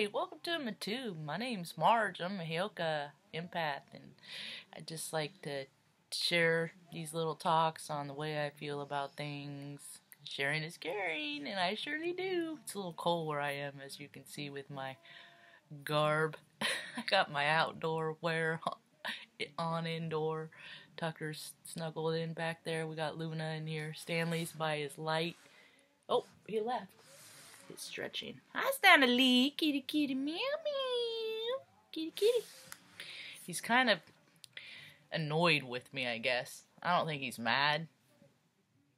Hey, welcome to InmaTube. My name's Marge. I'm a Heyoka empath, and I just like to share these little talks on the way I feel about things. Sharing is caring, and I surely do. It's a little cold where I am, as you can see with my garb. I got my outdoor wear on indoor. Tucker's snuggled in back there. We got Luna in here. Stanley's by his light. Oh, he left. It's stretching. Hi, Stanley. Kitty, kitty, meow, meow. Kitty, kitty. He's kind of annoyed with me, I guess. I don't think he's mad.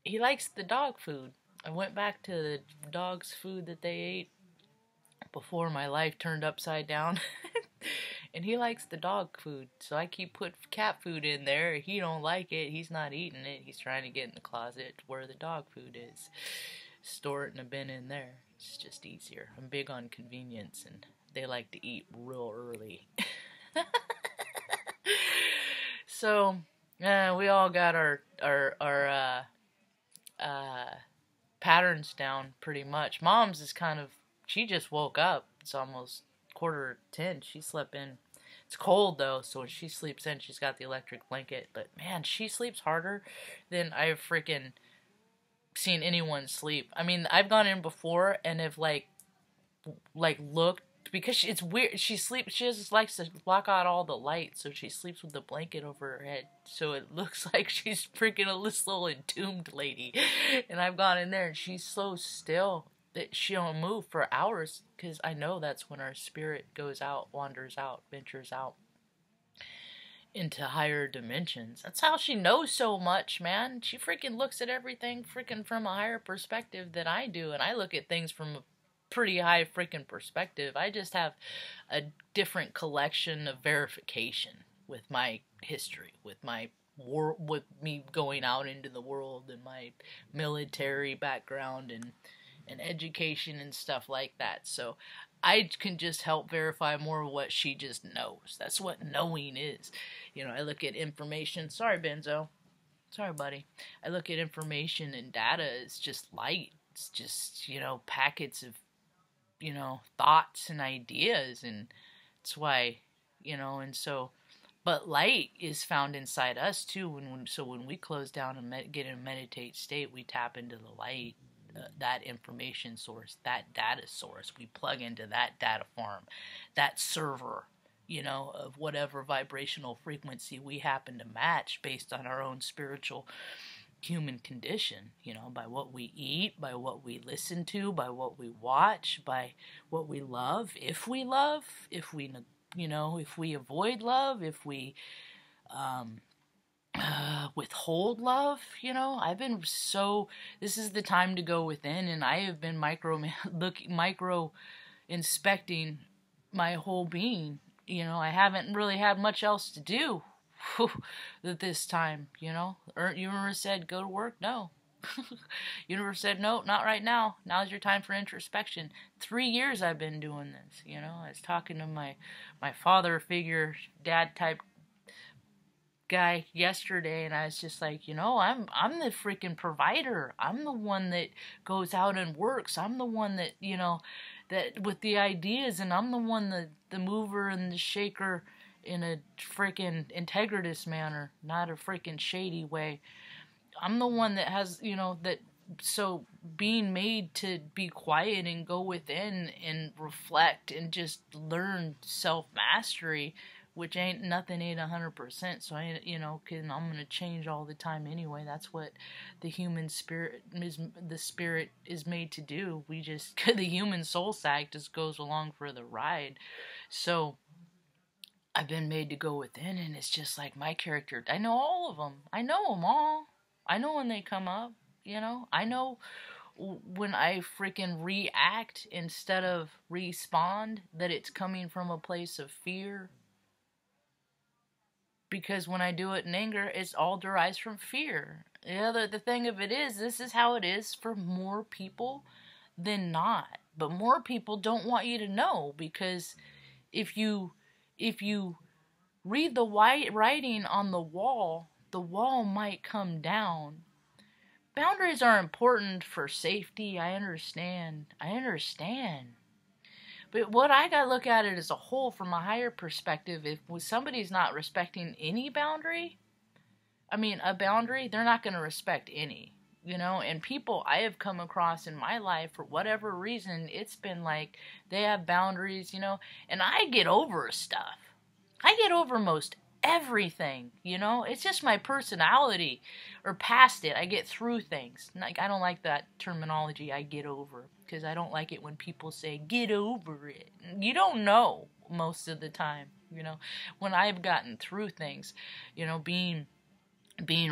He likes the dog food. I went back to the dog's food that they ate before my life turned upside down. And he likes the dog food. So I keep putting cat food in there. He don't like it. He's not eating it. He's trying to get in the closet where the dog food is. Store it in a bin in there. It's just easier. I'm big on convenience, and they like to eat real early. So, we all got our patterns down pretty much. Mom's is kind of, she just woke up. It's almost 9:45. She slept in. It's cold, though, so when she sleeps in, she's got the electric blanket. But, man, she sleeps harder than I freaking seen anyone sleep. I mean, I've gone in before and have like looked, because it's weird. She sleeps. She just likes to block out all the light, so she sleeps with the blanket over her head, so it looks like she's freaking a little entombed lady. And I've gone in there and she's so still that she don't move for hours, because I know that's when our spirit goes out, wanders out, ventures out into higher dimensions. That's how she knows so much, man. She freaking looks at everything freaking from a higher perspective than I do, and I look at things from a pretty high freaking perspective. I just have a different collection of verification with my history, with my war, with me going out into the world and my military background and education and stuff like that. So I can just help verify more of what she just knows. That's what knowing is. You know, I look at information. Sorry, Benzo. Sorry, buddy. I look at information and data. It's just light. It's just, you know, packets of, you know, thoughts and ideas. And that's why, you know, and so, but light is found inside us too. So when we close down and get in a meditate state, we tap into the light. That information source, that data source, we plug into that data farm, that server, you know, of whatever vibrational frequency we happen to match based on our own spiritual human condition, you know, by what we eat, by what we listen to, by what we watch, by what we love, if we love, if we, you know, if we avoid love, if we, withhold love, you know. I've been so, this is the time to go within, and I have been micro inspecting my whole being. You know, I haven't really had much else to do this time, you know. Universe said, go to work, no. Universe said, no, not right now. Now's your time for introspection. 3 years I've been doing this, you know. I was talking to my father figure, dad type guy yesterday, and I was just like, you know, I'm the freaking provider. I'm the one that goes out and works. I'm the one that, you know, that with the ideas, and I'm the one that the mover and the shaker in a freaking integritous manner, not a freaking shady way. I'm the one that has, you know, that, so being made to be quiet and go within and reflect and just learn self-mastery, which ain't nothing, ain't 100%. So I, you know, I'm gonna change all the time anyway. That's what the human spirit is. The spirit is made to do. We just, the human soul sack just goes along for the ride. So I've been made to go within, and it's just like my character. I know all of them. I know them all. I know when they come up. You know, I know when I freaking react instead of respond, that it's coming from a place of fear. Because when I do it in anger, it's all derives from fear. The thing of it is, this is how it is for more people than not. But more people don't want you to know, because if you read the white writing on the wall might come down. Boundaries are important for safety. I understand. But what I got to look at it as a whole from a higher perspective, if somebody's not respecting any boundary, I mean, a boundary, they're not going to respect any, you know? And people I have come across in my life, for whatever reason, it's been like they have boundaries, you know? And I get over stuff. I get over most everything, you know? It's just my personality, or past it. I get through things. Like, I don't like that terminology, I get over, because I don't like it when people say, get over it. You don't know most of the time, you know? When I've gotten through things, you know, being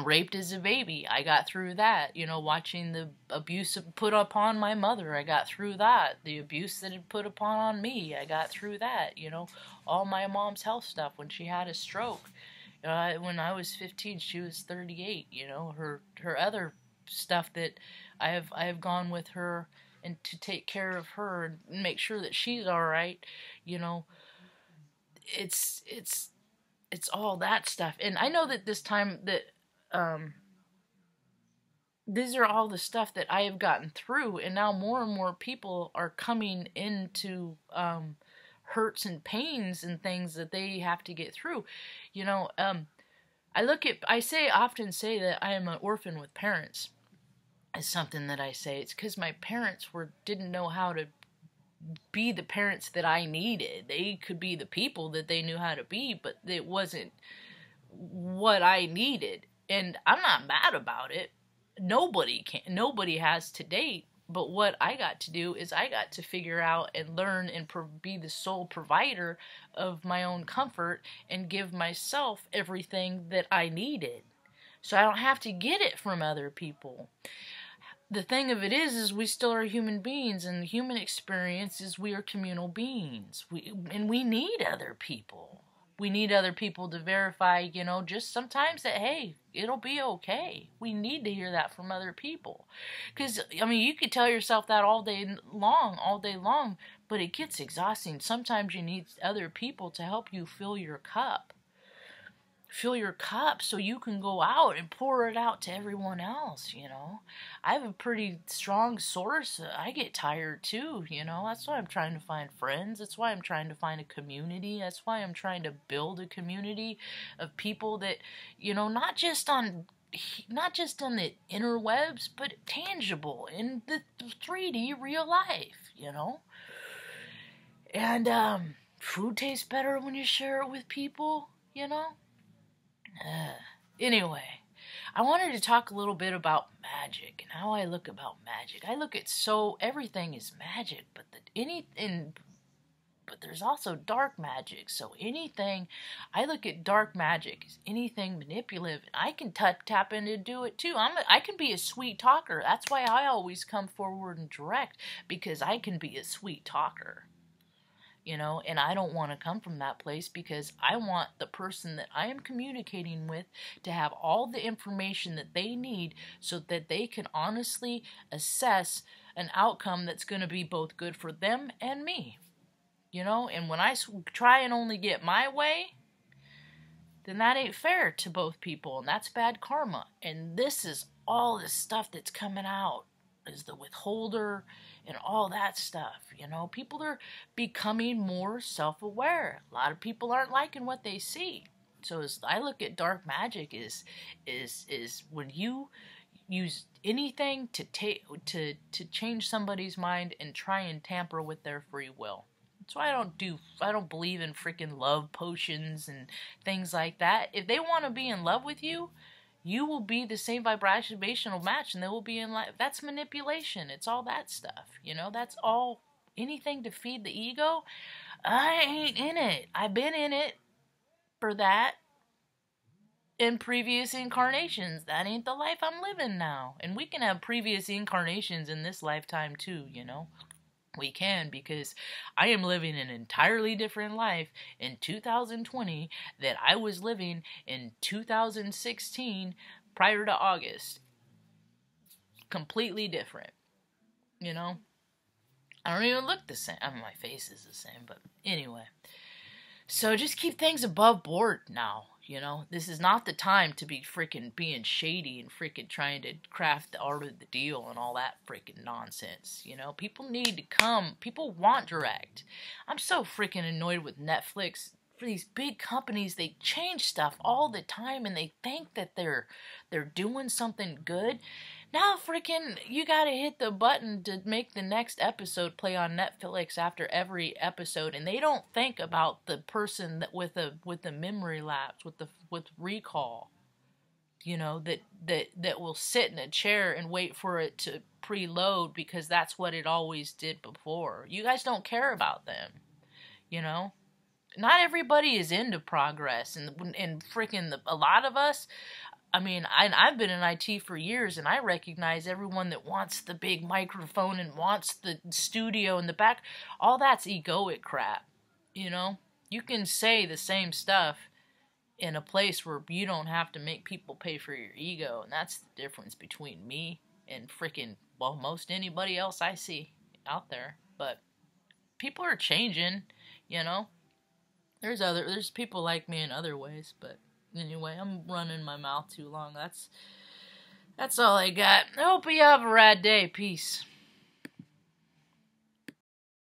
raped as a baby, I got through that. You know, watching the abuse put upon my mother, I got through that. The abuse that it put upon on me, I got through that. You know, all my mom's health stuff when she had a stroke. When I was 15, she was 38. You know, her other stuff that I have gone with her and to take care of her and make sure that she's all right. You know, it's all that stuff. And I know that this time that these are all the stuff that I have gotten through, and now more and more people are coming into hurts and pains and things that they have to get through. You know, I often say that I am an orphan with parents. Is something that I say. It's because my parents didn't know how to be the parents that I needed. They could be the people that they knew how to be, but it wasn't what I needed. And I'm not mad about it. Nobody has to date. But what I got to do is I got to figure out and learn and be the sole provider of my own comfort and give myself everything that I needed. So I don't have to get it from other people. The thing of it is we still are human beings, and the human experience is we are communal beings. We need other people. We need other people to verify, you know, just sometimes that, hey, it'll be okay. We need to hear that from other people. Because, I mean, you could tell yourself that all day long, but it gets exhausting. Sometimes you need other people to help you fill your cup. Fill your cup so you can go out and pour it out to everyone else, you know. I have a pretty strong source. I get tired too, you know. That's why I'm trying to find friends. That's why I'm trying to find a community. That's why I'm trying to build a community of people that, you know, not just on the interwebs, but tangible in the 3D real life, you know. And food tastes better when you share it with people, you know. Anyway, I wanted to talk a little bit about magic and how I look about magic. I look at everything is magic, but but there's also dark magic. So anything, I look at dark magic as anything manipulative. And I can tap in to do it too. I can be a sweet talker. That's why I always come forward and direct, because I can be a sweet talker. You know, and I don't want to come from that place, because I want the person that I am communicating with to have all the information that they need so that they can honestly assess an outcome that's going to be both good for them and me. You know, and when I try and only get my way, then that ain't fair to both people, and that's bad karma. And this is all this stuff that's coming out. Is the withholder and all that stuff, you know. People are becoming more self-aware. A lot of people aren't liking what they see. So as I look at dark magic is when you use anything to change somebody's mind and try and tamper with their free will. That's why I don't believe in freaking love potions and things like that. If they want to be in love with you, you will be the same vibrational match, and they will be in life. That's manipulation. It's all that stuff, you know. That's all, anything to feed the ego. I ain't in it. I've been in it for that in previous incarnations. That ain't the life I'm living now. And we can have previous incarnations in this lifetime too, you know. We can, because I am living an entirely different life in 2020 that I was living in 2016 prior to August. Completely different, you know? I don't even look the same. I mean, my face is the same, but anyway. So just keep things above board now. you know? This is not the time to be freaking being shady and freaking trying to craft the art of the deal and all that freaking nonsense, you know? People need to come. People want direct. I'm so freaking annoyed with Netflix. For these big companies, they change stuff all the time and they think that they're doing something good. Now freaking you gotta hit the button to make the next episode play on Netflix after every episode, and they don't think about the person that with a memory lapse, with recall, you know, that will sit in a chair and wait for it to preload because that's what it always did before. You guys don't care about them, you know? Not everybody is into progress, and freaking a lot of us, I mean, I've been in IT for years, and I recognize everyone that wants the big microphone and wants the studio in the back. All that's egoic crap, you know? You can say the same stuff in a place where you don't have to make people pay for your ego, and that's the difference between me and freaking, well, most anybody else I see out there. But people are changing, you know? There's people like me in other ways, but anyway, I'm running my mouth too long. That's all I got. I hope you have a rad day. Peace.